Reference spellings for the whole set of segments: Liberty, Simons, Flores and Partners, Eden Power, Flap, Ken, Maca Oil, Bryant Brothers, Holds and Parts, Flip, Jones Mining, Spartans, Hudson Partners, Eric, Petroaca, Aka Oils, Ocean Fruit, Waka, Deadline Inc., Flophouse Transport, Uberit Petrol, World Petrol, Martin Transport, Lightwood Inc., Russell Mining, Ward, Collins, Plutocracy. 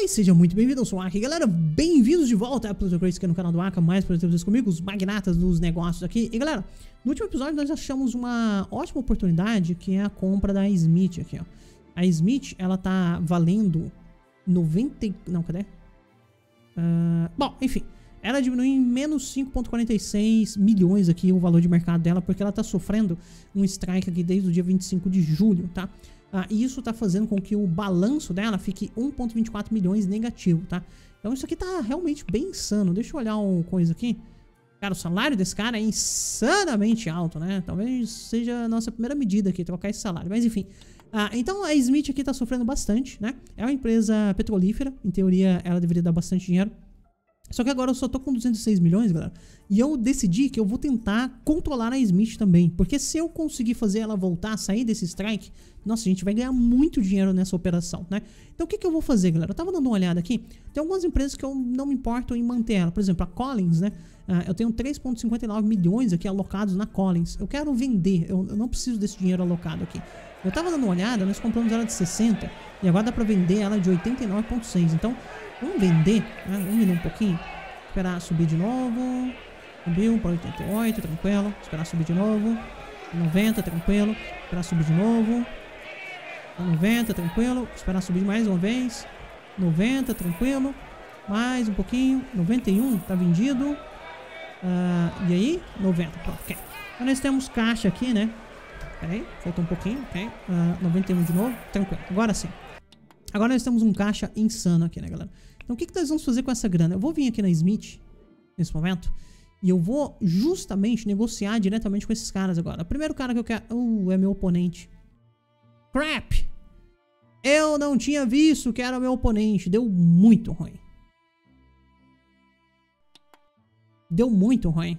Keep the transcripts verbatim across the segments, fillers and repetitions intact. Fala aí, seja muito bem-vindo, eu sou o Aka. Galera, bem-vindos de volta à Plutocracy, que é no canal do Aka, mais produtivos comigo, os magnatas dos negócios aqui. E galera, no último episódio nós achamos uma ótima oportunidade, que é a compra da Smith aqui, ó. A Smith, ela tá valendo noventa... Não, cadê? Uh... Bom, enfim, ela diminuiu em menos cinco vírgula quarenta e seis milhões aqui o valor de mercado dela, porque ela tá sofrendo um strike aqui desde o dia vinte e cinco de julho, tá? Ah, e isso tá fazendo com que o balanço dela fique um vírgula vinte e quatro milhões negativo, tá? Então isso aqui tá realmente bem insano. Deixa eu olhar uma coisa aqui. Cara, o salário desse cara é insanamente alto, né? Talvez seja a nossa primeira medida aqui, trocar esse salário. Mas enfim. Ah, então a Smith aqui tá sofrendo bastante, né? É uma empresa petrolífera. Em teoria, ela deveria dar bastante dinheiro. Só que agora eu só tô com duzentos e seis milhões, galera. E eu decidi que eu vou tentar controlar a Smith também. Porque se eu conseguir fazer ela voltar, sair desse strike... Nossa, a gente vai ganhar muito dinheiro nessa operação, né? Então o que, que eu vou fazer, galera? Eu tava dando uma olhada aqui. Tem algumas empresas que eu não me importo em manter ela. Por exemplo, a Collins, né? Ah, eu tenho três vírgula cinquenta e nove milhões aqui alocados na Collins. Eu quero vender. Eu, eu não preciso desse dinheiro alocado aqui. Eu tava dando uma olhada. Nós compramos ela de sessenta. E agora dá pra vender ela de oitenta e nove vírgula seis. Então... Vamos vender, né? Vamos vender um pouquinho. Esperar subir de novo. Subiu para oitenta e oito, tranquilo. Esperar subir de novo. noventa, tranquilo. Esperar subir de novo. noventa, tranquilo. Esperar subir mais uma vez. noventa, tranquilo. Mais um pouquinho. noventa e um, tá vendido. Uh, e aí? noventa, pronto, ok. Então nós temos caixa aqui, né? Pera aí, faltou um pouquinho, ok. Uh, noventa e um de novo, tranquilo. Agora sim. Agora nós temos um caixa insano aqui, né, galera? Então o que, que nós vamos fazer com essa grana? Eu vou vir aqui na Smith, nesse momento, e eu vou justamente negociar diretamente com esses caras agora. O primeiro cara que eu quero... Uh, é meu oponente. Crap! Eu não tinha visto que era meu oponente. Deu muito ruim. Deu muito ruim.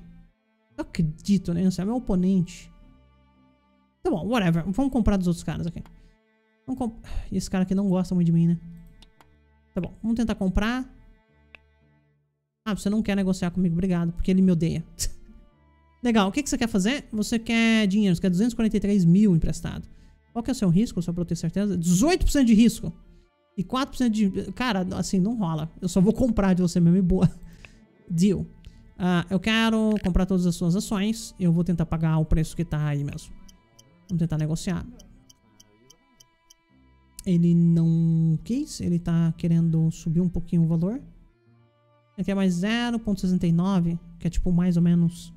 Não acredito, né? Isso é meu oponente. Tá bom, whatever. Vamos comprar dos outros caras aqui. Vamos comp... Esse cara aqui não gosta muito de mim, né? Tá bom, vamos tentar comprar. Ah, você não quer negociar comigo, obrigado, porque ele me odeia. Legal, o que, que você quer fazer? Você quer dinheiro, você quer duzentos e quarenta e três mil emprestado. Qual que é o seu risco, só pra eu ter certeza? dezoito por cento de risco e quatro por cento de... Cara, assim, não rola. Eu só vou comprar de você mesmo e boa. Deal. Ah, eu quero comprar todas as suas ações. Eu vou tentar pagar o preço que tá aí mesmo. Vamos tentar negociar. Ele não quis, ele tá querendo subir um pouquinho o valor. Aqui é mais zero vírgula sessenta e nove, que é tipo mais ou menos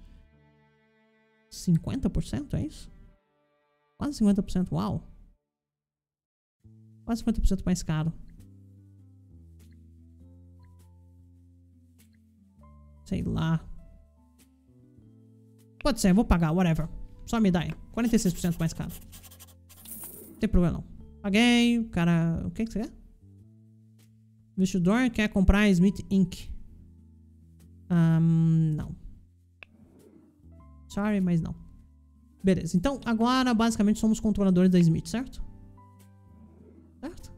cinquenta por cento, é isso? Quase cinquenta por cento, uau! Quase cinquenta por cento mais caro. Sei lá. Pode ser, eu vou pagar, whatever. Só me dá aí, quarenta e seis por cento mais caro. Não tem problema não. Paguei, o cara... O que que você quer? O investidor quer comprar a Smith incorporated. Um, não. Sorry, mas não. Beleza, então agora basicamente somos controladores da Smith, certo? Certo?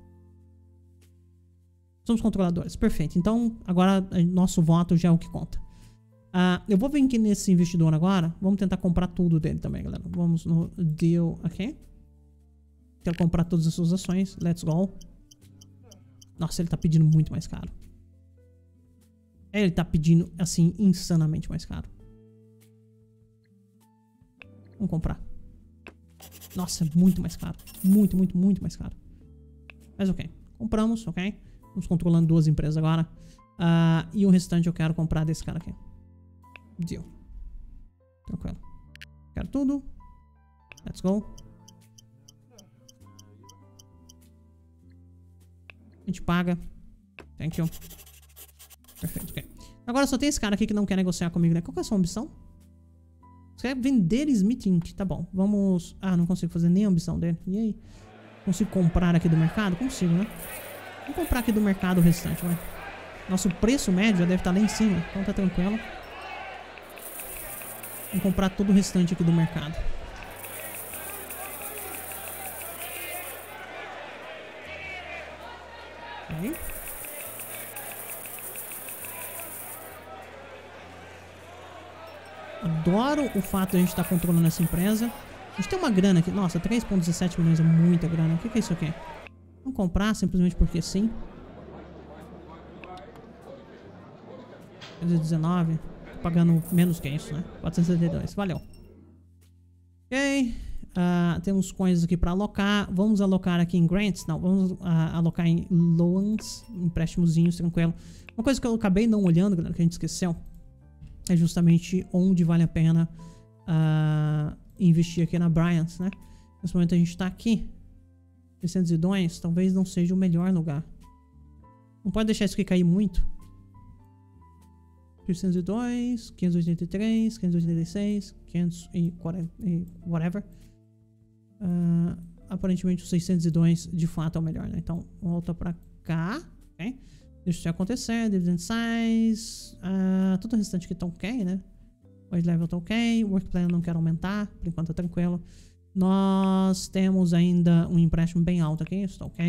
Somos controladores, perfeito. Então agora nosso voto já é o que conta. Uh, eu vou vir aqui nesse investidor agora. Vamos tentar comprar tudo dele também, galera. Vamos no deal aqui. Quero comprar todas as suas ações. Let's go. Nossa, ele tá pedindo muito mais caro. Ele tá pedindo, assim, insanamente mais caro. Vamos comprar. Nossa, muito mais caro. Muito, muito, muito mais caro. Mas ok. Compramos, ok. Vamos controlando duas empresas agora. Uh, e o restante eu quero comprar desse cara aqui. Deal. Tranquilo. Quero tudo. Let's go. A gente paga. Thank you. Perfeito, ok. Agora só tem esse cara aqui que não quer negociar comigo, né? Qual que é a sua ambição? Você quer vender Smith incorporated. Tá bom, vamos... Ah, não consigo fazer nem a ambição dele. E aí? Consigo comprar aqui do mercado? Consigo, né? Vamos comprar aqui do mercado o restante, vai. Nosso preço médio já deve estar lá em cima. Então tá tranquilo. Vamos comprar todo o restante aqui do mercado. Adoro o fato de a gente estar controlando essa empresa. A gente tem uma grana aqui. Nossa, três vírgula dezessete milhões é muita grana. O que é isso aqui? Vamos comprar simplesmente porque sim. duzenove, pagando menos que isso, né? quatrocentos e setenta e dois, valeu. Ok, uh, temos coisas aqui para alocar. Vamos alocar aqui em grants? Não, vamos uh, alocar em loans, empréstimozinhos, tranquilo. Uma coisa que eu acabei não olhando, galera, que a gente esqueceu, é justamente onde vale a pena uh, investir aqui na Bryant, né? Nesse momento a gente tá aqui, trezentos e dois, talvez não seja o melhor lugar. Não pode deixar isso aqui cair muito. trezentos e dois, quinhentos e oitenta e três, quinhentos e oitenta e seis, quinhentos e quarenta e whatever. Uh, aparentemente o seiscentos e dois de fato é o melhor, né? Então volta pra cá, ok? Deixa isso acontecer, dividend size, uh, tudo o restante aqui tá ok, né? Wage level tá ok, work plan não quero aumentar, por enquanto tá tranquilo. Nós temos ainda um empréstimo bem alto aqui, isso tá ok.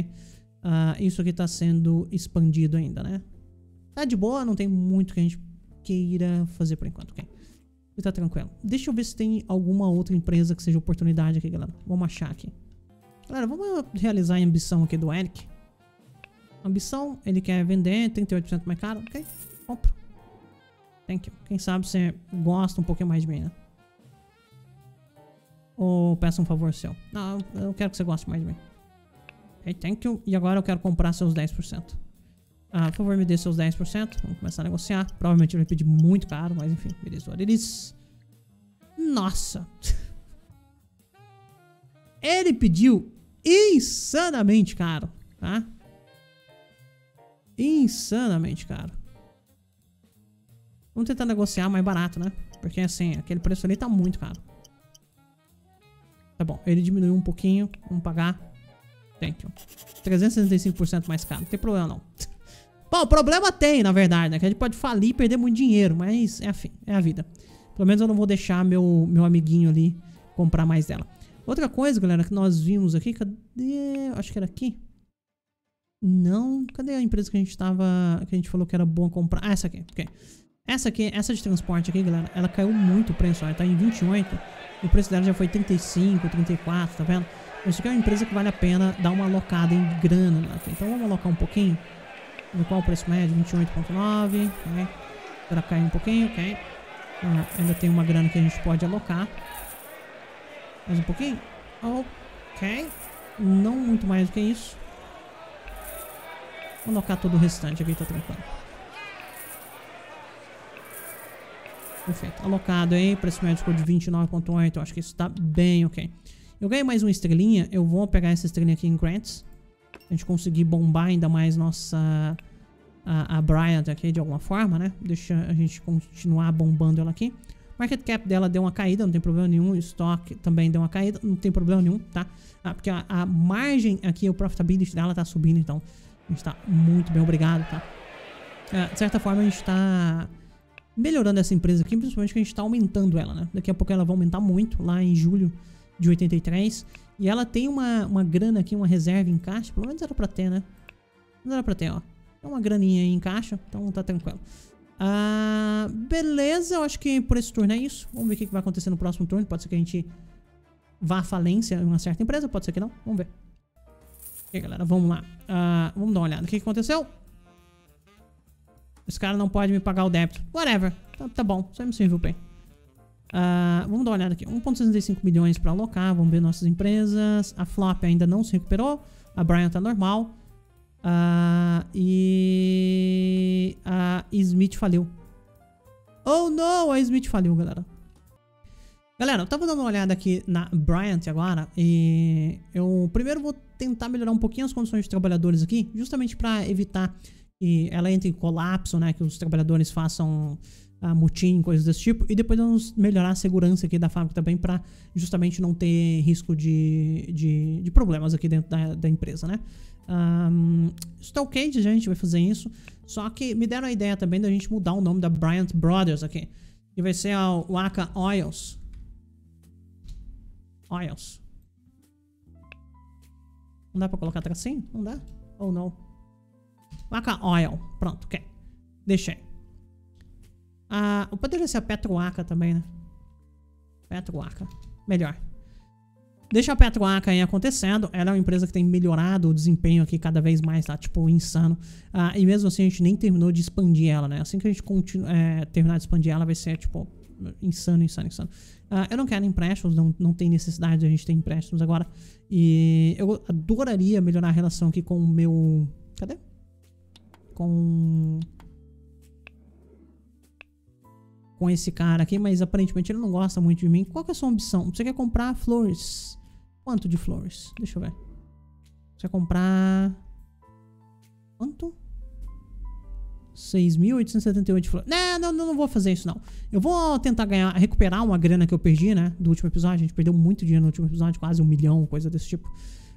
Uh, isso aqui tá sendo expandido ainda, né? Tá de boa, não tem muito que a gente queira fazer por enquanto, ok? E tá tranquilo. Deixa eu ver se tem alguma outra empresa que seja oportunidade aqui, galera. Vamos achar aqui. Galera, vamos realizar a ambição aqui do Eric. Ambição, ele quer vender trinta e oito por cento mais caro, ok? Compro. Thank you. Quem sabe você gosta um pouquinho mais de mim, né? Ou peça um favor seu. Não, eu quero que você goste mais de mim. Ok, thank you. E agora eu quero comprar seus dez por cento. Ah, por favor, me dê seus dez por cento. Vamos começar a negociar. Provavelmente ele vai pedir muito caro, mas enfim, beleza. Nossa! Ele pediu insanamente caro, tá? Insanamente caro. Vamos tentar negociar mais barato, né? Porque assim, aquele preço ali tá muito caro. Tá bom, ele diminuiu um pouquinho. Vamos pagar. Thank you. trezentos e sessenta e cinco por cento mais caro. Não tem problema, não. Bom, o problema tem, na verdade, né? Que a gente pode falir e perder muito dinheiro. Mas é a, fim, é a vida. Pelo menos eu não vou deixar meu, meu amiguinho ali comprar mais dela. Outra coisa, galera, que nós vimos aqui. Cadê? Acho que era aqui. Não, cadê a empresa que a gente tava, que a gente falou que era boa comprar? Ah, essa aqui, ok. Essa aqui, essa de transporte aqui, galera, ela caiu muito o preço, ó, ela tá em vinte e oito. O preço dela já foi trinta e cinco, trinta e quatro, tá vendo? Isso aqui é uma empresa que vale a pena dar uma alocada em grana, né? Então vamos alocar um pouquinho. Ver qual é o preço médio, vinte e oito vírgula nove, ok. Ela caiu um pouquinho, ok. Ah, ainda tem uma grana que a gente pode alocar. Mais um pouquinho, ok. Não muito mais do que isso. Vou colocar todo o restante aqui, tá tranquilo. Perfeito, alocado aí, preço médio ficou de vinte e nove vírgula oito, eu acho que isso tá bem ok. Eu ganhei mais uma estrelinha, eu vou pegar essa estrelinha aqui em grants. A gente conseguir bombar ainda mais nossa... A, a Bryant aqui de alguma forma, né? Deixa a gente continuar bombando ela aqui. Market cap dela deu uma caída, não tem problema nenhum. Stock também deu uma caída, não tem problema nenhum, tá? Ah, porque a, a margem aqui, o profitability dela tá subindo, então... A gente tá muito bem, obrigado, tá? É, de certa forma, a gente tá melhorando essa empresa aqui, principalmente que a gente tá aumentando ela, né? Daqui a pouco ela vai aumentar muito, lá em julho de oitenta e três. E ela tem uma, uma grana aqui, uma reserva em caixa. Pelo menos era pra ter, né? Não era pra ter, ó. Tem uma graninha aí em caixa, então tá tranquilo. Ah, beleza, eu acho que por esse turno é isso. Vamos ver o que vai acontecer no próximo turno. Pode ser que a gente vá à falência em uma certa empresa, pode ser que não. Vamos ver. Ok, galera, vamos lá. Uh, vamos dar uma olhada. O que aconteceu? Esse cara não pode me pagar o débito. Whatever. Tá, tá bom. Só me serviu bem. Uh, vamos dar uma olhada aqui. um vírgula sessenta e cinco milhões para alocar. Vamos ver nossas empresas. A Flop ainda não se recuperou. A Bryant tá normal. Uh, e a Smith faliu. Oh, não! A Smith faliu, galera. Galera, eu tava dando uma olhada aqui na Bryant agora e eu primeiro vou tentar melhorar um pouquinho as condições de trabalhadores aqui, justamente para evitar que ela entre em colapso, né, que os trabalhadores façam uh, motim, coisas desse tipo, e depois vamos melhorar a segurança aqui da fábrica também para justamente não ter risco de, de, de problemas aqui dentro da, da empresa, né. Um, está ok, a gente vai fazer isso, só que me deram a ideia também da gente mudar o nome da Bryant Brothers aqui, que vai ser a Aka Oils. Oils. Não dá pra colocar tracinho? Não dá? Ou não? Maca Oil. Pronto, ok. Deixei. Ah, poderia ser a Petroaca também, né? Petroaca. Melhor. Deixa a Petroaca aí acontecendo. Ela é uma empresa que tem melhorado o desempenho aqui cada vez mais, tá tipo insano. Ah, e mesmo assim a gente nem terminou de expandir ela, né? Assim que a gente continua, é, terminar de expandir ela vai ser tipo insano, insano, insano. Ah, eu não quero empréstimos, não, não tem necessidade de a gente ter empréstimos agora. E eu adoraria melhorar a relação aqui com o meu... Cadê? Com... com esse cara aqui, mas aparentemente ele não gosta muito de mim. Qual que é a sua ambição? Você quer comprar flores? Quanto de flores? Deixa eu ver. Você quer comprar... Quanto? seis mil oitocentos e setenta e oito flores. Não, não, não vou fazer isso não. Eu vou tentar ganhar, recuperar uma grana que eu perdi, né? Do último episódio. A gente perdeu muito dinheiro no último episódio. Quase um milhão, coisa desse tipo.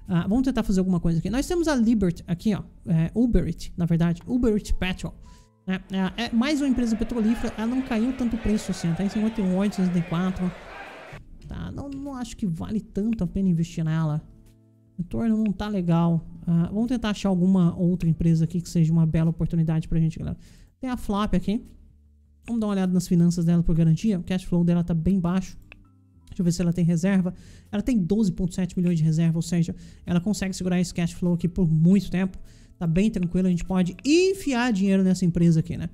Uh, vamos tentar fazer alguma coisa aqui. Nós temos a Liberty aqui, ó. É, Uberit, na verdade. Uberit Petrol. É, é mais uma empresa petrolífera. Ela não caiu tanto o preço assim, tá em cinquenta e um, oitocentos e sessenta e quatro. Tá, não, não acho que vale tanto a pena investir nela. O retorno não tá legal. uh, Vamos tentar achar alguma outra empresa aqui que seja uma bela oportunidade pra gente, galera. Tem a Flap aqui. Vamos dar uma olhada nas finanças dela por garantia. O cash flow dela tá bem baixo. Deixa eu ver se ela tem reserva. Ela tem doze vírgula sete milhões de reserva, ou seja, ela consegue segurar esse cash flow aqui por muito tempo. Tá bem tranquilo, a gente pode enfiar dinheiro nessa empresa aqui, né?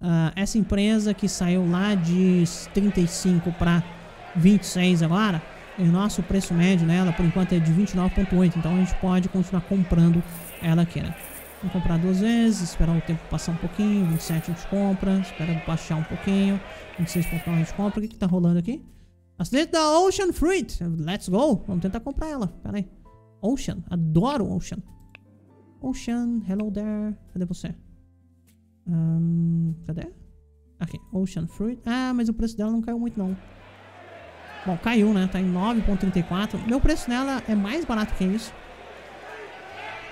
Uh, essa empresa que saiu lá de trinta e cinco para vinte e seis agora, o nosso preço médio nela, por enquanto, é de vinte e nove vírgula oito. Então, a gente pode continuar comprando ela aqui, né? Vamos comprar duas vezes, esperar o tempo passar um pouquinho. vinte e sete a gente compra, espera baixar um pouquinho. vinte e seis vírgula nove a gente compra. O que que tá rolando aqui? Acidente da Ocean Fruit. Let's go. Vamos tentar comprar ela. Pera aí. Ocean. Adoro Ocean. Ocean, hello there. Cadê você? Um, cadê? Aqui, Ocean Fruit. Ah, mas o preço dela não caiu muito não. Bom, caiu, né? Tá em nove vírgula trinta e quatro. Meu preço nela é mais barato que isso.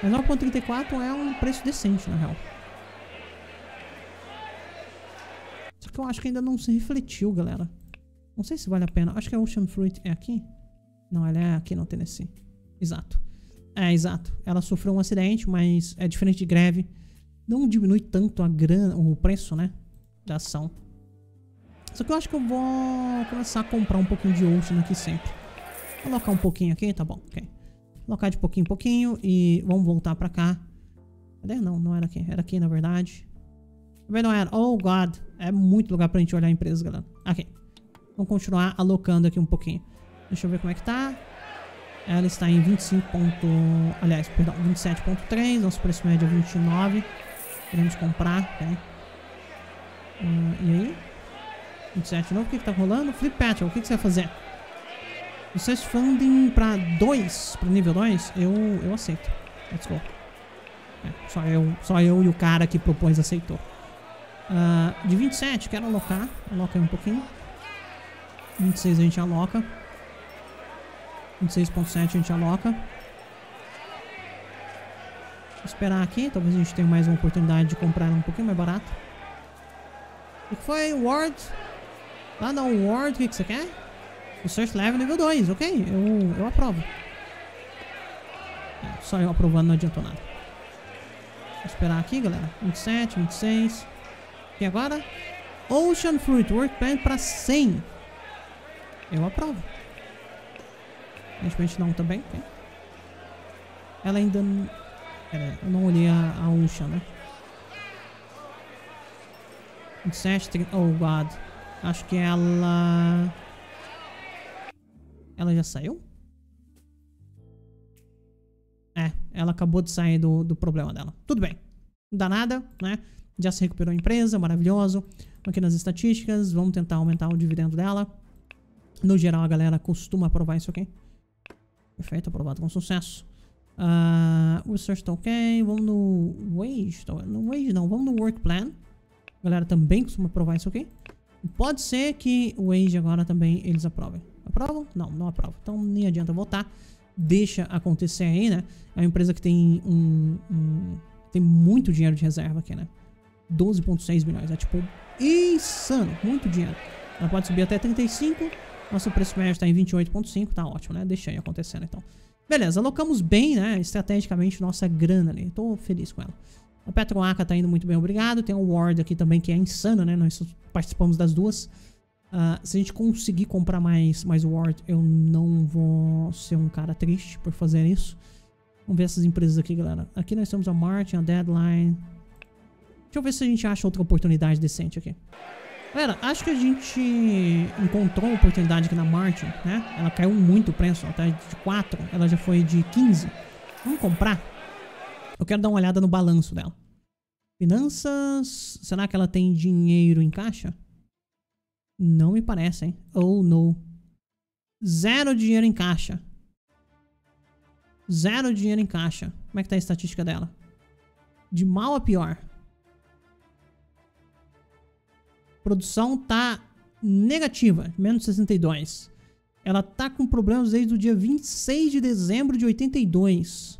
Mas nove vírgula trinta e quatro é um preço decente, na real. Só que eu acho que ainda não se refletiu, galera. Não sei se vale a pena. Acho que a Ocean Fruit é aqui. Não, ela é aqui no Tennessee. Exato. É, exato. Ela sofreu um acidente, mas é diferente de greve. Não diminui tanto a grana, o preço, né? Da ação. Só que eu acho que eu vou começar a comprar um pouquinho de Ocean aqui sempre. Vou colocar um pouquinho aqui, tá bom. Ok. Colocar de pouquinho em pouquinho e vamos voltar pra cá. Cadê? Não, não era aqui. Era aqui, na verdade. Também não era. Oh, God. É muito lugar pra gente olhar a empresa, galera. Aqui. Vamos continuar alocando aqui um pouquinho. Deixa eu ver como é que tá. Ela está em vinte e cinco ponto... Aliás, perdão, vinte e sete vírgula três. Nosso preço médio é vinte e nove. Queremos comprar. Okay. Uh, e aí? vinte e sete de novo. O que está rolando? Flip Petrol. O que, que você vai fazer? Vocês fundem para dois. Para nível dois? Eu, eu aceito. Let's go. É, só, eu, só eu e o cara que propôs aceitou. Uh, de vinte e sete, quero alocar. Aloca aí um pouquinho. vinte e seis a gente aloca. vinte e seis vírgula sete a gente aloca. Vou esperar aqui. Talvez a gente tenha mais uma oportunidade de comprar um pouquinho mais barato. O que foi? Ward? Lá na Ward, o que, que você quer? O Search Level nível dois. Ok, eu, eu aprovo. É, só eu aprovando não adiantou nada. Vou esperar aqui, galera. vinte e sete, vinte e seis. E agora? Ocean Fruit Workbench para cem. Eu aprovo. Aparentemente não também. Okay. Ela ainda não... Pera, eu não olhei a, a Ocean, né? vinte e sete, trinta... Oh, God. Acho que ela... Ela já saiu? É, ela acabou de sair do, do problema dela. Tudo bem. Não dá nada, né? Já se recuperou a empresa, maravilhoso. Aqui nas estatísticas, vamos tentar aumentar o dividendo dela. No geral, a galera costuma aprovar isso aqui. Perfeito, aprovado com sucesso. Uh, research tá ok. Vamos no Wage. No Wage não, vamos no Work Plan. A galera também costuma aprovar isso aqui. Pode ser que o Wage agora também eles aprovem. Aprovam? Não, não aprovam. Então nem adianta votar. Deixa acontecer aí, né? É uma empresa que tem um... um tem muito dinheiro de reserva aqui, né? doze vírgula seis milhões. É tipo insano. Muito dinheiro. Ela pode subir até trinta e cinco. Nosso preço médio está em vinte e oito vírgula cinco, tá ótimo, né? Deixa aí acontecendo, então. Beleza, alocamos bem, né? Estrategicamente, nossa grana ali. Tô feliz com ela. A Petroaca tá indo muito bem, obrigado. Tem o Ward aqui também, que é insano, né? Nós participamos das duas. Uh, se a gente conseguir comprar mais, mais Ward, eu não vou ser um cara triste por fazer isso. Vamos ver essas empresas aqui, galera. Aqui nós temos a Martin, a Deadline. Deixa eu ver se a gente acha outra oportunidade decente aqui. Galera, acho que a gente encontrou uma oportunidade aqui na Martin, né? Ela caiu muito o preço, ó, tá de quatro, ela já foi de quinze. Vamos comprar? Eu quero dar uma olhada no balanço dela. Finanças... Será que ela tem dinheiro em caixa? Não me parece, hein? Oh, não. Zero dinheiro em caixa. Zero dinheiro em caixa. Como é que tá a estatística dela? De mal a pior. Produção tá negativa, menos sessenta e dois. Ela tá com problemas desde o dia vinte e seis de dezembro de oitenta e dois.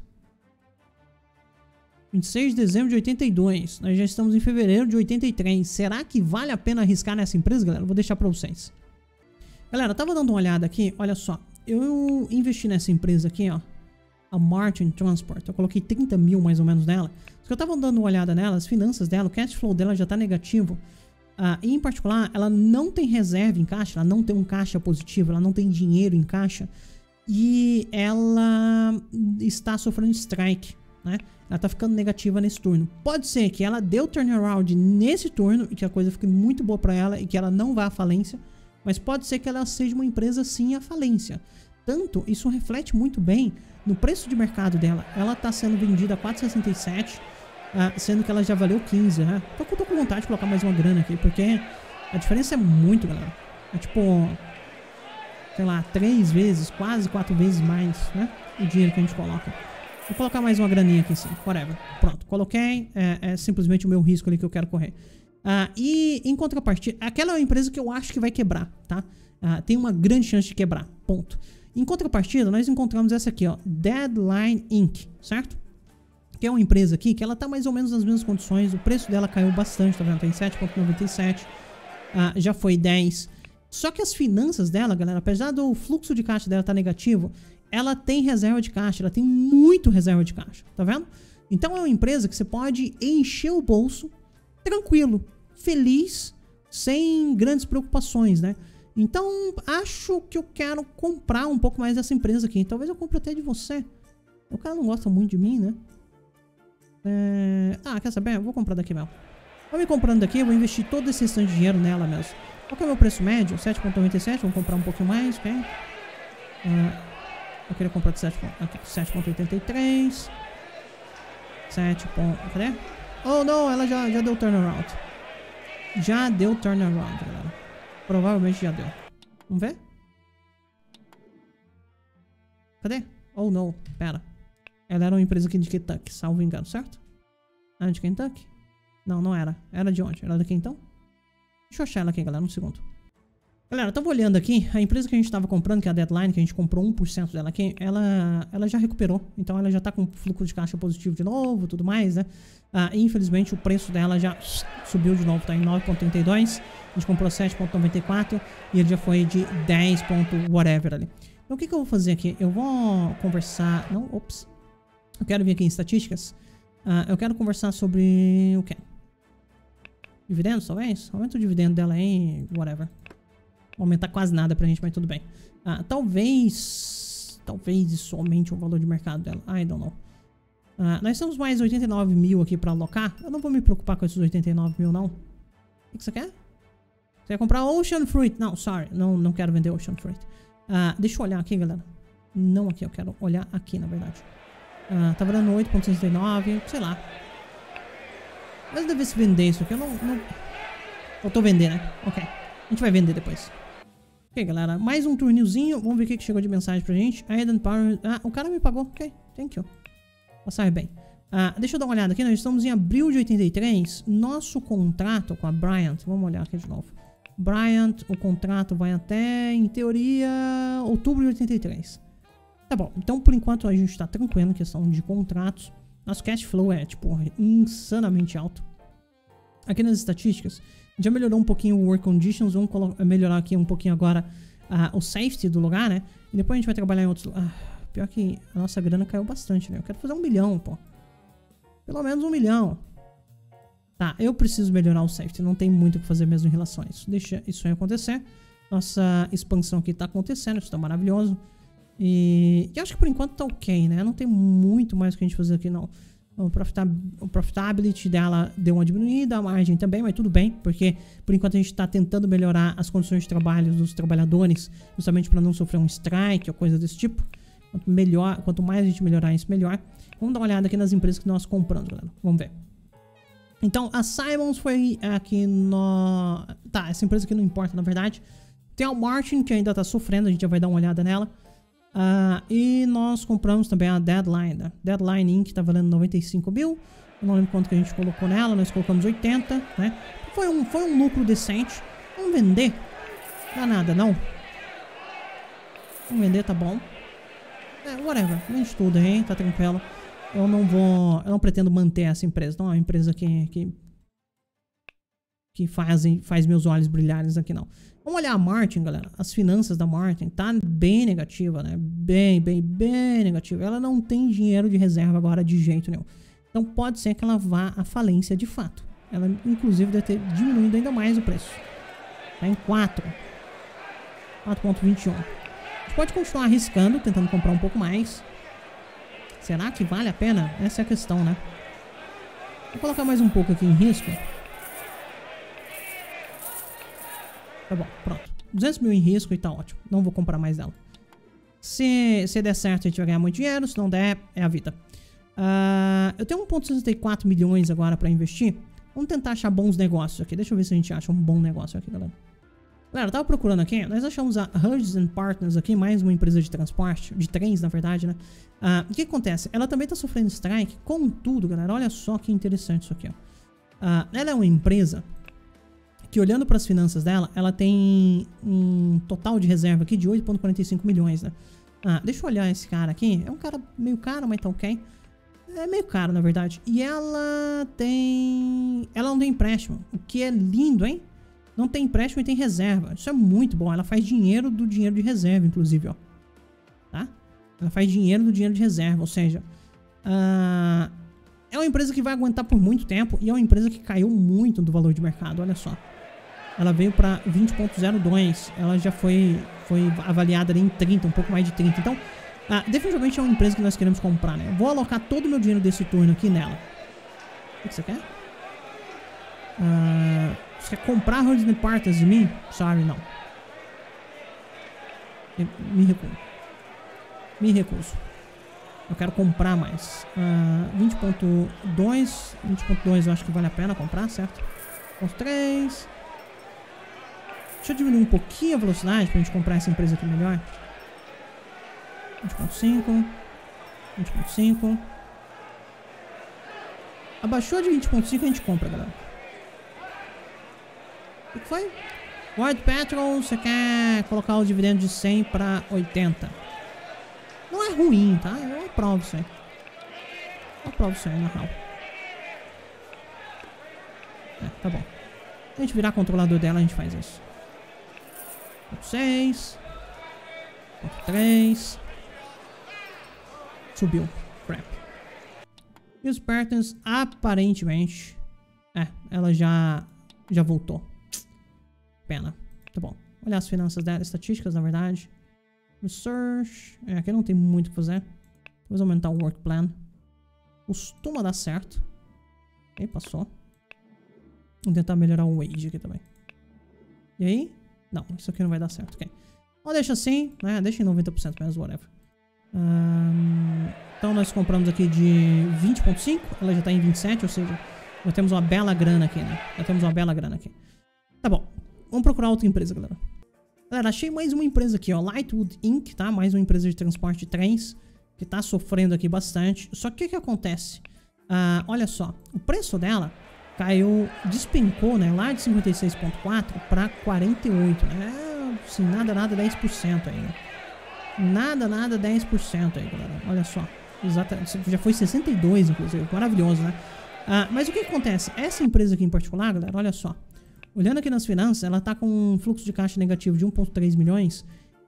vinte e seis de dezembro de oitenta e dois. Nós já estamos em fevereiro de oitenta e três. Será que vale a pena arriscar nessa empresa, galera? Vou deixar pra vocês. Galera, eu tava dando uma olhada aqui, olha só. Eu investi nessa empresa aqui, ó. A Martin Transport. Eu coloquei trinta mil mais ou menos nela. Só que eu tava dando uma olhada nela, as finanças dela, o cash flow dela já tá negativo. Uh, e em particular, ela não tem reserva em caixa, ela não tem um caixa positivo, ela não tem dinheiro em caixa. E ela está sofrendo strike, né? Ela está ficando negativa nesse turno. Pode ser que ela dê o turnaround nesse turno e que a coisa fique muito boa para ela e que ela não vá à falência. Mas pode ser que ela seja uma empresa sim à falência. Tanto, isso reflete muito bem no preço de mercado dela. Ela está sendo vendida a quatro reais e sessenta e sete centavos. Uh, sendo que ela já valeu quinze, né? Tô, tô com vontade de colocar mais uma grana aqui, porque a diferença é muito, galera. É tipo, sei lá, três vezes, quase quatro vezes mais, né? O dinheiro que a gente coloca. Vou colocar mais uma graninha aqui em cima, whatever. Pronto, coloquei. É, é simplesmente o meu risco ali que eu quero correr. Uh, e em contrapartida, aquela é uma empresa que eu acho que vai quebrar, tá? Uh, tem uma grande chance de quebrar, ponto. Em contrapartida, nós encontramos essa aqui, ó. Deadline incorporated, certo? Que é uma empresa aqui que ela tá mais ou menos nas mesmas condições. O preço dela caiu bastante, tá vendo? Tem sete reais e noventa e sete centavos. Ah, já foi dez. Só que as finanças dela, galera, apesar do fluxo de caixa dela tá negativo, ela tem reserva de caixa, ela tem muito reserva de caixa, tá vendo? Então é uma empresa que você pode encher o bolso tranquilo, feliz, sem grandes preocupações, né? Então acho que eu quero comprar um pouco mais dessa empresa aqui. Talvez eu compre até de você. O cara não gosta muito de mim, né? É... Ah, quer saber? Eu vou comprar daqui mesmo. Vou me comprando daqui, eu vou investir todo esse restante de dinheiro nela mesmo. Qual que é o meu preço médio? sete reais e noventa e sete centavos, vamos comprar um pouquinho mais, ok? É... Eu queria comprar de sete reais e oitenta e três centavos. sete reais. Cadê? Oh, não, ela já, já deu turnaround. Já deu turnaround, galera. Provavelmente já deu. Vamos ver? Cadê? Oh, não, pera. Ela era uma empresa aqui de Kentucky, salvo engano, certo? Era de Kentucky? Não, não era. Era de onde? Era daqui então? Deixa eu achar ela aqui, galera, um segundo. Galera, eu tava olhando aqui. A empresa que a gente tava comprando, que é a Deadline, que a gente comprou um por cento dela aqui, ela, ela já recuperou. Então ela já tá com fluxo de caixa positivo de novo, tudo mais, né? Ah, infelizmente o preço dela já subiu de novo, tá em nove reais e trinta e dois centavos. A gente comprou sete reais e noventa e quatro centavos e ele já foi de dez, whatever ali. Então o que que eu vou fazer aqui? Eu vou conversar... Não, ops. Eu quero vir aqui em estatísticas. Uh, eu quero conversar sobre o que? Dividendos, talvez? Aumenta o dividendo dela aí, whatever. Vou aumentar quase nada pra gente, mas tudo bem. Uh, talvez... Talvez isso aumente o valor de mercado dela. I don't know. Uh, nós temos mais oitenta e nove mil aqui pra alocar. Eu não vou me preocupar com esses oitenta e nove mil, não. O que que você quer? Você quer comprar Ocean Fruit? Não, sorry. Não, não quero vender Ocean Fruit. Uh, deixa eu olhar aqui, galera. Não aqui, eu quero olhar aqui, na verdade. Uh, tá valendo oito reais e sessenta e nove centavos, sei lá. Mas eu devia se vender isso aqui, eu não... não... Faltou vender, né? Ok. A gente vai vender depois. Ok, galera. Mais um turnilzinho. Vamos ver o que que chegou de mensagem pra gente. A Eden Power... Ah, o cara me pagou. Ok, thank you. Passar bem. Uh, deixa eu dar uma olhada aqui. Nós estamos em abril de oitenta e três. Nosso contrato com a Bryant... Vamos olhar aqui de novo. Bryant, o contrato vai até, em teoria, outubro de oitenta e três. Tá bom, então por enquanto a gente tá tranquilo em questão de contratos. Nosso cash flow é, tipo, insanamente alto. Aqui nas estatísticas, já melhorou um pouquinho o work conditions. Vamos melhorar aqui um pouquinho agora uh, o safety do lugar, né? E depois a gente vai trabalhar em outros... Ah, pior que a nossa grana caiu bastante, né? Eu quero fazer um milhão, pô. Pelo menos um milhão. Tá, eu preciso melhorar o safety. Não tem muito o que fazer mesmo em relação a isso. Deixa isso aí acontecer. Nossa expansão aqui tá acontecendo. Isso tá maravilhoso. E, e acho que por enquanto tá ok, né? Não tem muito mais o que a gente fazer aqui, não. O, profitab o profitability dela deu uma diminuída, a margem também, mas tudo bem, porque por enquanto a gente tá tentando melhorar as condições de trabalho dos trabalhadores, justamente para não sofrer um strike ou coisa desse tipo. Quanto, melhor, quanto mais a gente melhorar isso, melhor. Vamos dar uma olhada aqui nas empresas que nós compramos, galera. Vamos ver. Então, a Simons foi aqui no... Tá, essa empresa aqui não importa, na verdade. Tem a Martin, que ainda tá sofrendo, a gente já vai dar uma olhada nela. Uh, e nós compramos também a Deadline, né? Deadline incorporated, tá valendo noventa e cinco mil. Eu não lembro quanto que a gente colocou nela, nós colocamos oitenta, né? Foi um, foi um lucro decente. Vamos vender? Não dá nada, não. Vamos vender, tá bom. É, whatever, vende tudo aí, tá tranquilo. Eu não vou... Eu não pretendo manter essa empresa. Não é uma empresa que... Que, que faz, faz meus olhos brilharem aqui, não. Vamos olhar a Martin, galera. As finanças da Martin tá bem negativa, né? Bem, bem, bem negativa. Ela não tem dinheiro de reserva agora de jeito nenhum. Então pode ser que ela vá à falência de fato. Ela, inclusive, deve ter diminuído ainda mais o preço. Tá em quatro. quatro vírgula vinte e um. A gente pode continuar arriscando, tentando comprar um pouco mais. Será que vale a pena? Essa é a questão, né? Vou colocar mais um pouco aqui em risco. Tá bom, pronto. duzentos mil em risco e tá ótimo. Não vou comprar mais dela. Se, se der certo, a gente vai ganhar muito dinheiro. Se não der, é a vida. Uh, eu tenho um vírgula sessenta e quatro milhões agora pra investir. Vamos tentar achar bons negócios aqui. Deixa eu ver se a gente acha um bom negócio aqui, galera. Galera, eu tava procurando aqui, nós achamos a Hudson Partners aqui, mais uma empresa de transporte, de trens, na verdade, né? Ah, o que acontece? Ela também tá sofrendo strike, contudo, galera, olha só que interessante isso aqui, ó. Ah, ela é uma empresa que, olhando para as finanças dela, ela tem um total de reserva aqui de oito vírgula quarenta e cinco milhões, né? Ah, deixa eu olhar esse cara aqui, é um cara meio caro, mas tá ok. É meio caro, na verdade. E ela tem... Ela não tem empréstimo, o que é lindo, hein? Não tem empréstimo e tem reserva. Isso é muito bom. Ela faz dinheiro do dinheiro de reserva, inclusive, ó. Tá? Ela faz dinheiro do dinheiro de reserva. Ou seja, uh, é uma empresa que vai aguentar por muito tempo. E é uma empresa que caiu muito do valor de mercado. Olha só. Ela veio para vinte vírgula zero dois. Ela já foi, foi avaliada ali em trinta, um pouco mais de trinta. Então, uh, definitivamente é uma empresa que nós queremos comprar, né? Eu vou alocar todo o meu dinheiro desse turno aqui nela. O que você quer? Ah... Uh, Você quer comprar Holds and Parts de mim? Sorry, não. Eu me recuso. Me recuso. Eu quero comprar mais. Uh, vinte vírgula dois. vinte vírgula dois eu acho que vale a pena comprar, certo? vinte vírgula três. Deixa eu diminuir um pouquinho a velocidade pra gente comprar essa empresa aqui melhor. vinte vírgula cinco. vinte vírgula cinco. Abaixou de vinte vírgula cinco a gente compra, galera. O que foi? Ward Petrol, você quer colocar o dividendo de cem para oitenta. Não é ruim, tá? Eu aprovo isso aí. Eu aprovo isso aí, na real. É, tá bom. Se a gente virar controlador dela, a gente faz isso. seis. três. Subiu. Crap. E os Spartans, aparentemente... É, ela já, já voltou. Pena. Tá bom. Olhar as finanças dela, estatísticas, na verdade. Research. É, aqui não tem muito o que fazer. Vamos aumentar o work plan. Costuma dar certo. Ok, passou. Vamos tentar melhorar o wage aqui também. E aí? Não, isso aqui não vai dar certo. Ok. Ou deixa assim, né? Deixa em noventa por cento menos, whatever. Um, então nós compramos aqui de vinte vírgula cinco. Ela já tá em vinte e sete, ou seja, já temos uma bela grana aqui, né? Já temos uma bela grana aqui. Tá bom. Vamos procurar outra empresa, galera. Galera, achei mais uma empresa aqui, ó. Lightwood incorporated, tá? Mais uma empresa de transporte de trens que tá sofrendo aqui bastante. Só que o que acontece? Ah, olha só. O preço dela caiu, despencou, né? Lá de cinquenta e seis vírgula quatro pra quarenta e oito, né? É, assim, nada, nada, dez por cento aí, né? Nada, nada, dez por cento aí, galera. Olha só. Exatamente. Já foi sessenta e dois, inclusive. Maravilhoso, né? Ah, mas o que acontece? Essa empresa aqui em particular, galera, olha só. Olhando aqui nas finanças, ela tá com um fluxo de caixa negativo de um vírgula três milhões.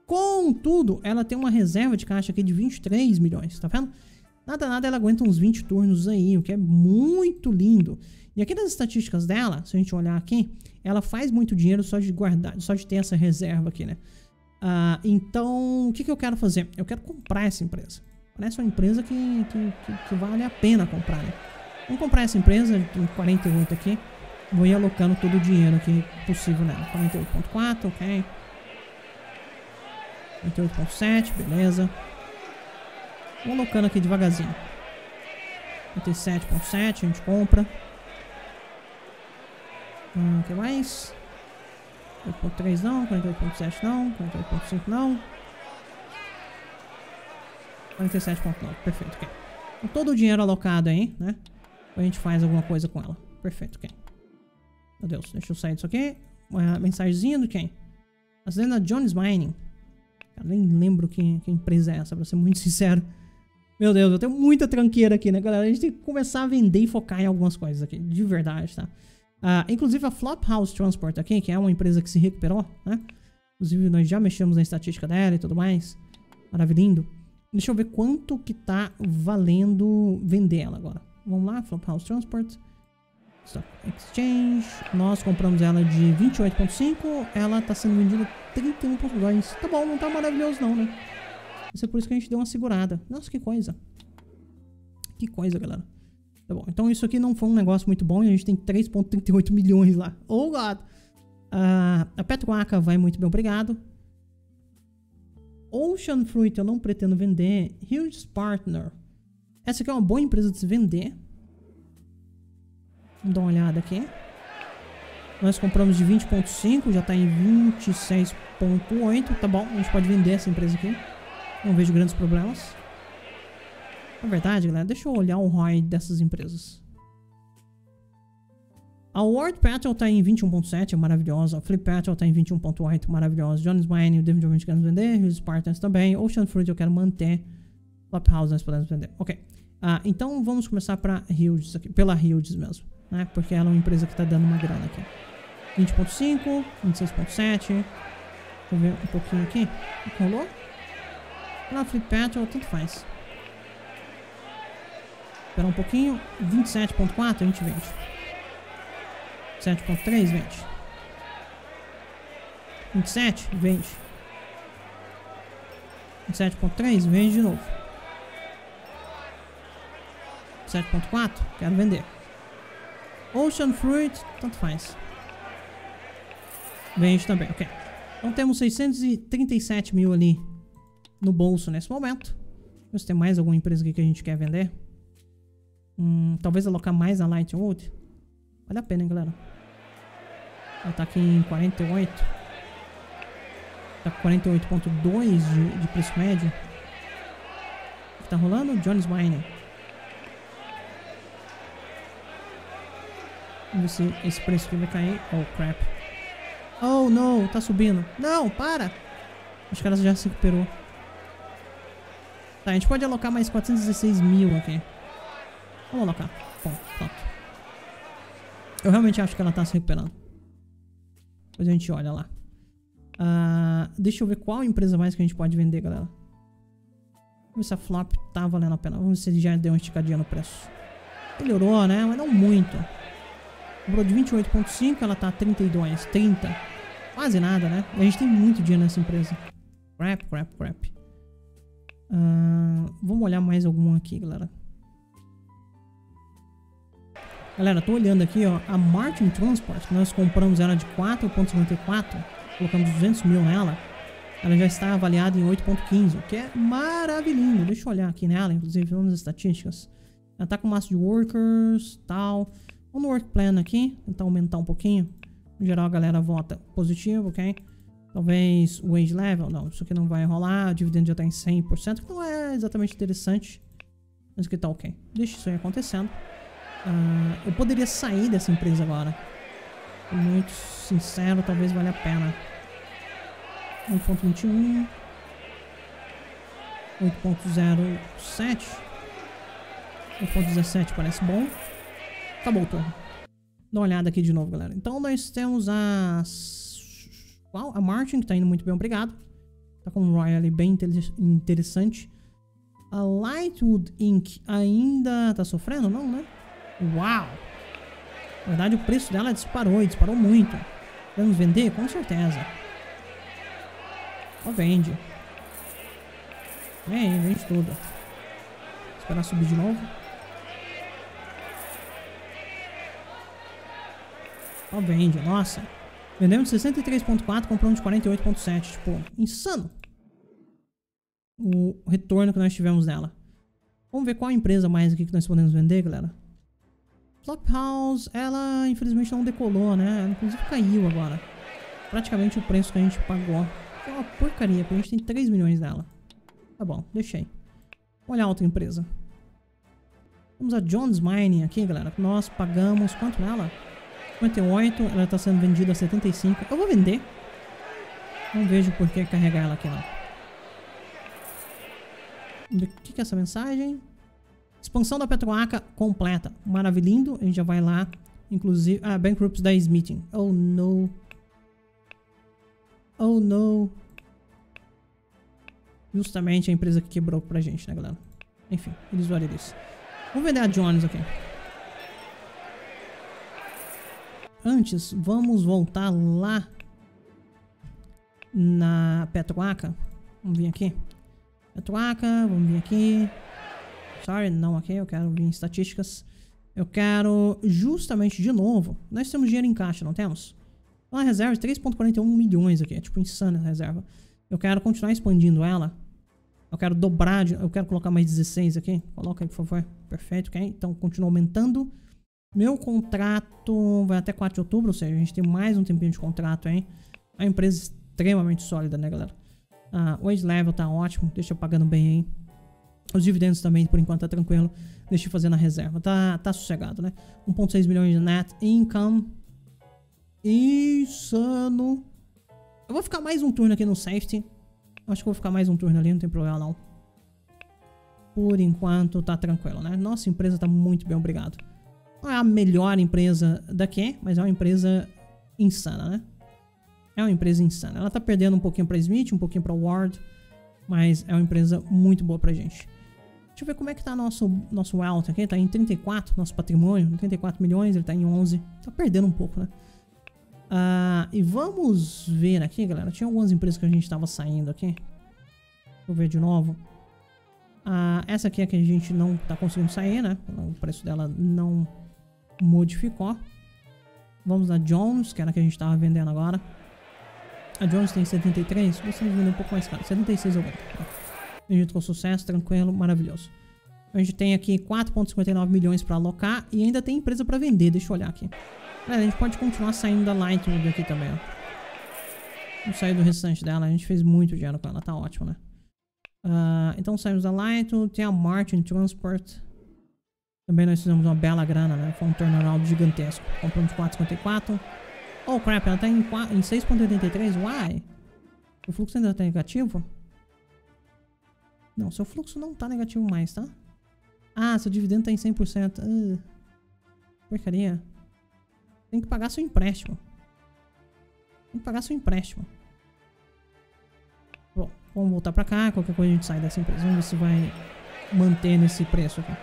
Contudo, ela tem uma reserva de caixa aqui de vinte e três milhões, tá vendo? Nada, nada, ela aguenta uns vinte turnos aí, o que é muito lindo. E aqui nas estatísticas dela, se a gente olhar aqui, ela faz muito dinheiro só de guardar, só de ter essa reserva aqui, né? Ah, então, o que, que eu quero fazer? Eu quero comprar essa empresa. Parece uma empresa que, que, que, que vale a pena comprar, né? Vamos comprar essa empresa, tem quarenta e oito aqui. Vou ir alocando todo o dinheiro aqui possível nela. quarenta e oito ponto quatro, ok. quarenta e oito ponto sete, beleza. Vou alocando aqui devagarzinho. quarenta e sete ponto sete, a gente compra. Hum, o que mais? quarenta e oito ponto três não, quarenta e oito ponto sete não, quarenta e oito ponto cinco não. quarenta e sete ponto nove, perfeito, ok. Com todo o dinheiro alocado aí, né? A gente faz alguma coisa com ela. Perfeito, ok. Meu Deus, deixa eu sair disso aqui. Uma mensagenzinha do Ken. Fazenda Jones Mining. Eu nem lembro que, que empresa é essa, pra ser muito sincero. Meu Deus, eu tenho muita tranqueira aqui, né, galera? A gente tem que começar a vender e focar em algumas coisas aqui, de verdade, tá? Ah, inclusive a Flophouse Transport aqui, que é uma empresa que se recuperou, né? Inclusive nós já mexemos na estatística dela e tudo mais. Maravilhindo. Deixa eu ver quanto que tá valendo vender ela agora. Vamos lá, Flophouse Transport. Stock Exchange. Nós compramos ela de vinte e oito ponto cinco. Ela tá sendo vendida trinta e um ponto dois. Tá bom, não tá maravilhoso não, né? Isso é por isso que a gente deu uma segurada. Nossa, que coisa. Que coisa, galera. Tá bom, então isso aqui não foi um negócio muito bom. E a gente tem três ponto trinta e oito milhões lá. Oh, God. Uh, a Petroaca vai muito bem, obrigado. Ocean Fruit eu não pretendo vender. Hudson Partners. Essa aqui é uma boa empresa de se vender. Vamos dar uma olhada aqui. Nós compramos de vinte ponto cinco, já tá em vinte e seis ponto oito. Tá bom, a gente pode vender essa empresa aqui. Não vejo grandes problemas. Na verdade, galera, deixa eu olhar o R O I dessas empresas. A World Petrol tá em vinte e um ponto sete, é maravilhosa. A Flip Petrol tá em vinte e um ponto oito, maravilhosa. Jones Mining, o David Jones quer vender. Os Spartans também. Ocean Fruit eu quero manter. Flophouse nós podemos vender. Ok. Ah, então vamos começar pra Hildes aqui, pela Hildes mesmo, né? Porque ela é uma empresa que tá dando uma grana aqui. vinte ponto cinco, vinte e seis ponto sete. Vou ver um pouquinho aqui. Rolou? Na Flip Petrol, tanto faz. Esperar um pouquinho. vinte e sete ponto quatro a gente vende. sete ponto três vende. vinte e sete vende. vinte e sete ponto três vende de novo. sete ponto quatro quero vender. Ocean Fruit tanto faz. Vende também, ok. Então temos seiscentos e trinta e sete mil ali no bolso nesse momento. Vamos ter mais alguma empresa aqui que a gente quer vender. Hum, talvez alocar mais na Lightwood. Vale a pena, hein, galera. Ela tá aqui em quarenta e oito. Tá com quarenta e oito ponto dois de, de preço médio. O que tá rolando? Jones Mining. Vamos ver se esse preço aqui vai cair. Oh, crap. Oh, não. Tá subindo. Não, para. Acho que ela já se recuperou. Tá, a gente pode alocar mais quatrocentos e dezesseis mil aqui. Vamos alocar. Pronto, pronto. Eu realmente acho que ela tá se recuperando. Depois a gente olha lá. Uh, deixa eu ver qual empresa mais que a gente pode vender, galera. Vamos ver se a Flop tá valendo a pena. Vamos ver se já deu uma esticadinha no preço. Melhorou, né? Mas não muito. Comprou de vinte e oito ponto cinco, ela tá trinta e dois, trinta. Quase nada, né? A gente tem muito dinheiro nessa empresa. Crap, crap, crap. Uh, vamos olhar mais algum aqui, galera. Galera, tô olhando aqui, ó, a Martin Transport, nós compramos ela de quatro ponto cinquenta e quatro, colocamos duzentos mil nela, ela já está avaliada em oito ponto quinze, o que é maravilhoso. Deixa eu olhar aqui nela, inclusive, vamos nas estatísticas. Ela tá com massa de workers, tal, vamos no work plan aqui, tentar aumentar um pouquinho, no geral a galera vota positivo, ok? Talvez wage level, não, isso aqui não vai rolar, o dividendo já tá em cem por cento, que não é exatamente interessante, mas aqui tá ok, deixa isso aí acontecendo. Uh, eu poderia sair dessa empresa agora. Muito sincero, talvez valha a pena. um ponto vinte e um, oito ponto zero sete, um ponto dezessete parece bom. Acabou o turno. Dá uma olhada aqui de novo, galera. Então nós temos a Qual? A Martin, que tá indo muito bem, obrigado. Tá com um R O I ali bem inter... interessante. A Lightwood incorporated ainda tá sofrendo, não, né? Uau! Na verdade, o preço dela disparou e disparou muito. Vamos vender? Com certeza. Só vende. Vem, vende tudo. Vou esperar subir de novo. Só vende, nossa. Vendemos sessenta e três vírgula quatro, compramos quarenta e oito vírgula sete. Tipo, insano o retorno que nós tivemos dela. Vamos ver qual empresa mais aqui que nós podemos vender, galera. Flophouse, ela infelizmente não decolou, né? Ela, inclusive, caiu agora. Praticamente o preço que a gente pagou. É uma porcaria, porque a gente tem três milhões dela. Tá bom, deixei. Vamos olhar a outra empresa. Vamos a Jones Mining aqui, galera. Nós pagamos quanto nela? cinquenta e oito, ela tá sendo vendida a setenta e cinco. Eu vou vender. Não vejo por que carregar ela aqui, não. O que é essa mensagem? Expansão da Petroaca completa. Maravilhindo. A gente já vai lá. Inclusive... Ah, Bankrupts da Meeting. Oh, no. Oh, no. Justamente a empresa que quebrou pra gente, né, galera? Enfim, eles olham isso. Vamos vender a Jones aqui. Antes, vamos voltar lá na Petroaca. Vamos vir aqui. Petroaca, vamos vir aqui. Sorry, não aqui, okay, eu quero vir em estatísticas. Eu quero justamente de novo. Nós temos dinheiro em caixa, não temos? Então a reserva é três vírgula quarenta e um milhões aqui. É tipo insana a reserva. Eu quero continuar expandindo ela. Eu quero dobrar, de, eu quero colocar mais dezesseis aqui. Coloca aí, por favor. Perfeito, ok? Então continua aumentando. Meu contrato vai até quatro de outubro, ou seja, a gente tem mais um tempinho de contrato, hein? A empresa é extremamente sólida, né, galera? Ah, o wage level tá ótimo, deixa eu pagando bem, hein? Os dividendos também, por enquanto, tá tranquilo. Deixa eu fazer na reserva, tá, tá sossegado, né? um vírgula seis milhões de net income. Insano. Eu vou ficar mais um turno aqui no safety. Acho que eu vou ficar mais um turno ali, não tem problema, não. Por enquanto, tá tranquilo, né? Nossa empresa tá muito bem, obrigado. Não é a melhor empresa daqui, mas é uma empresa insana, né? É uma empresa insana. Ela tá perdendo um pouquinho pra Smith, um pouquinho pra Ward, mas é uma empresa muito boa pra gente. Deixa eu ver como é que tá nosso, nosso wealth aqui. Tá em trinta e quatro, nosso patrimônio, trinta e quatro milhões, ele tá em onze. Tá perdendo um pouco, né? Ah, e vamos ver aqui, galera. Tinha algumas empresas que a gente tava saindo aqui. Deixa eu ver de novo. Ah, essa aqui é que a gente não tá conseguindo sair, né? O preço dela não... modificou. Vamos na Jones, que era a que a gente tava vendendo agora. A Jones tem setenta e três. Você vende um pouco mais caro. setenta e seis eu vendo. Vendendo com sucesso, tranquilo, maravilhoso. A gente tem aqui quatro vírgula cinquenta e nove milhões para alocar e ainda tem empresa para vender. Deixa eu olhar aqui. A gente pode continuar saindo da Lightwood aqui também, ó. Vamos sair do restante dela. A gente fez muito dinheiro com ela, tá ótimo, né? Uh, então saímos da Lightwood. Tem a Martin Transport. Também nós fizemos uma bela grana, né? Foi um turnaround gigantesco. Compramos quatro vírgula cinquenta e quatro. Oh, crap. Ela tá em, em seis vírgula oitenta e três. Why? O fluxo ainda tá negativo? Não, seu fluxo não tá negativo mais, tá? Ah, seu dividendo tá em cem por cento. Uh, porcaria. Tem que pagar seu empréstimo. Tem que pagar seu empréstimo. Bom, vamos voltar pra cá. Qualquer coisa a gente sai dessa empresa. Vamos ver se vai manter nesse preço aqui.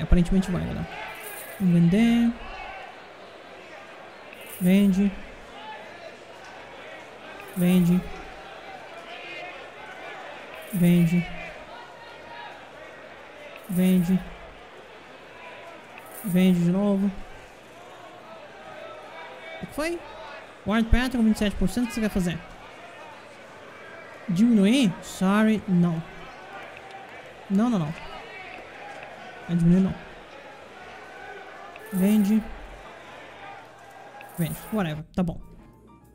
Aparentemente vai, galera. Vamos vender. Vende. Vende. Vende. Vende. Vende de novo. O que foi? Ward Petrol, vinte e sete por cento. O que você quer fazer? Diminuir? Sorry, não. Não, não, não. Vai diminuir, não. Vende. Vende. Whatever. Tá bom.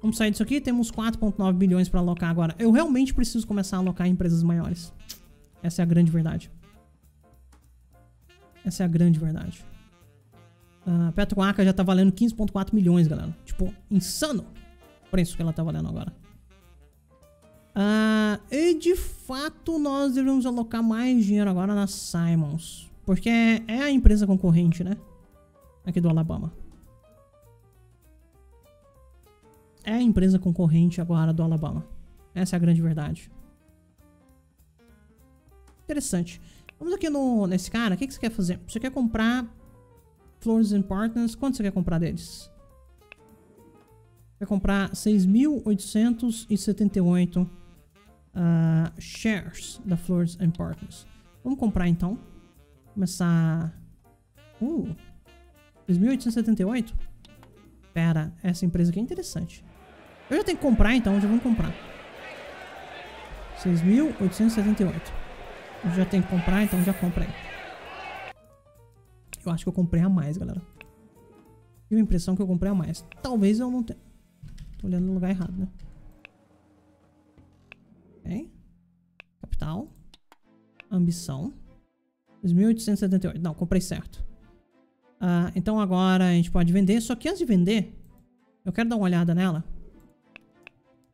Vamos sair disso aqui. Temos quatro vírgula nove bilhões pra alocar agora. Eu realmente preciso começar a alocar em empresas maiores. Essa é a grande verdade. Essa é a grande verdade. A Petroaca já tá valendo quinze vírgula quatro milhões, galera. Tipo, insano o preço que ela tá valendo agora. Uh, e de fato nós devemos alocar mais dinheiro agora na Simons. Porque é a empresa concorrente, né? Aqui do Alabama. É a empresa concorrente agora do Alabama. Essa é a grande verdade. Interessante. Vamos aqui no, nesse cara. O que, que você quer fazer? Você quer comprar Flores and Partners? Quanto você quer comprar deles? Vai comprar seis mil oitocentos e setenta e oito uh, shares da Flores and Partners. Vamos comprar então. Começar... Uh... dois mil oitocentos e setenta e oito? Pera, essa empresa aqui é interessante. Eu já tenho que comprar então, já vamos comprar. seis mil oitocentos e setenta e oito. Eu já tenho que comprar, então já comprei. Eu acho que eu comprei a mais, galera. Tive a impressão que eu comprei a mais. Talvez eu não tenha... Tô olhando no lugar errado, né? Ok. Capital. Ambição. dois mil oitocentos e setenta e oito. Não, comprei certo. Uh, então agora a gente pode vender. Só que antes de vender, eu quero dar uma olhada nela.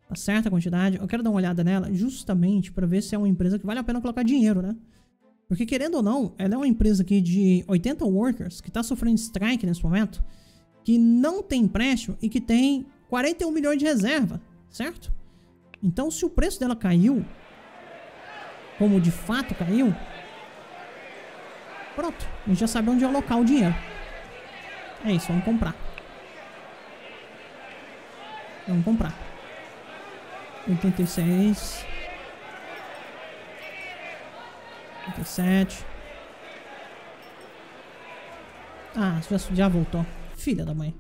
Tá certa a quantidade. Eu quero dar uma olhada nela justamente para ver se é uma empresa que vale a pena colocar dinheiro, né? Porque querendo ou não, ela é uma empresa aqui de oitenta workers que tá sofrendo strike nesse momento, que não tem empréstimo e que tem quarenta e um milhões de reserva, certo? Então se o preço dela caiu, como de fato caiu, pronto, a gente já sabe onde alocar o dinheiro. É isso, vamos comprar. Vamos comprar. oitenta e seis. oitenta e sete. Ah, já, já voltou. Filha da mãe.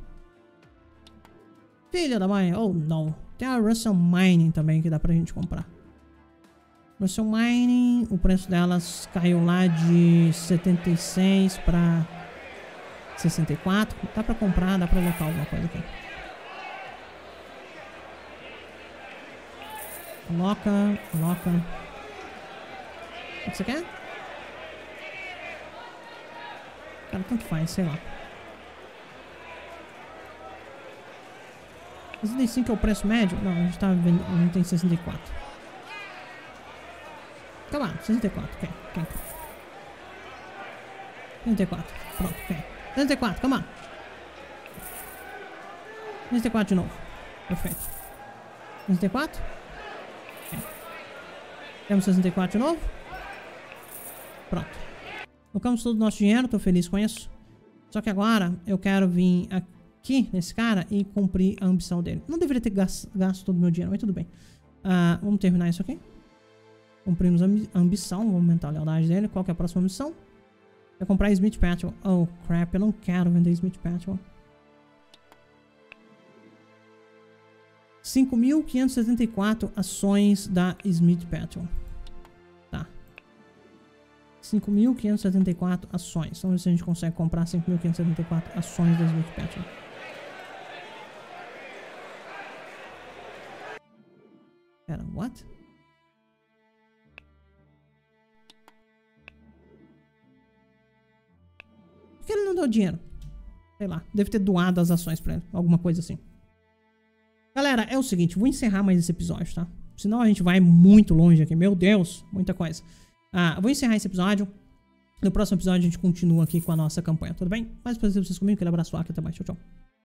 Filha da mãe, oh não. Tem a Russell Mining também que dá pra gente comprar. Russell Mining, o preço delas caiu lá de setenta e seis pra sessenta e quatro. Dá pra comprar, dá pra alocar alguma coisa aqui. Aloca, aloca. O que você quer? Cara, tanto faz, sei lá. sessenta e cinco é o preço médio? Não, a gente tá vendo. A gente tem sessenta e quatro. Tá lá, sessenta e quatro, ok. sessenta e quatro, pronto, ok. sessenta e quatro, calma. sessenta e quatro de novo. Perfeito. sessenta e quatro? Ok. Temos sessenta e quatro de novo. Pronto. Colocamos todo o nosso dinheiro, tô feliz com isso. Só que agora eu quero vir aqui. Aqui, nesse cara, e cumprir a ambição dele. Não deveria ter gasto, gasto todo o meu dinheiro, mas tudo bem. Uh, vamos terminar isso aqui. Cumprimos a ambição. Vamos aumentar a lealdade dele. Qual que é a próxima missão? É comprar Smith Petrol. Oh, crap. Eu não quero vender Smith Petrol. cinco mil quinhentas e setenta e quatro ações da Smith Petrol. Tá. cinco mil quinhentas e setenta e quatro ações. Vamos ver se a gente consegue comprar cinco mil quinhentas e setenta e quatro ações da Smith Petrol. Pera, what? Por que ele não deu dinheiro? Sei lá, deve ter doado as ações pra ele, alguma coisa assim. Galera, é o seguinte, vou encerrar mais esse episódio, tá? Senão a gente vai muito longe aqui, meu Deus, muita coisa. Ah, vou encerrar esse episódio. No próximo episódio a gente continua aqui com a nossa campanha, tudo bem? Mais prazer pra vocês comigo, aquele abraço, Aka, até mais, tchau, tchau.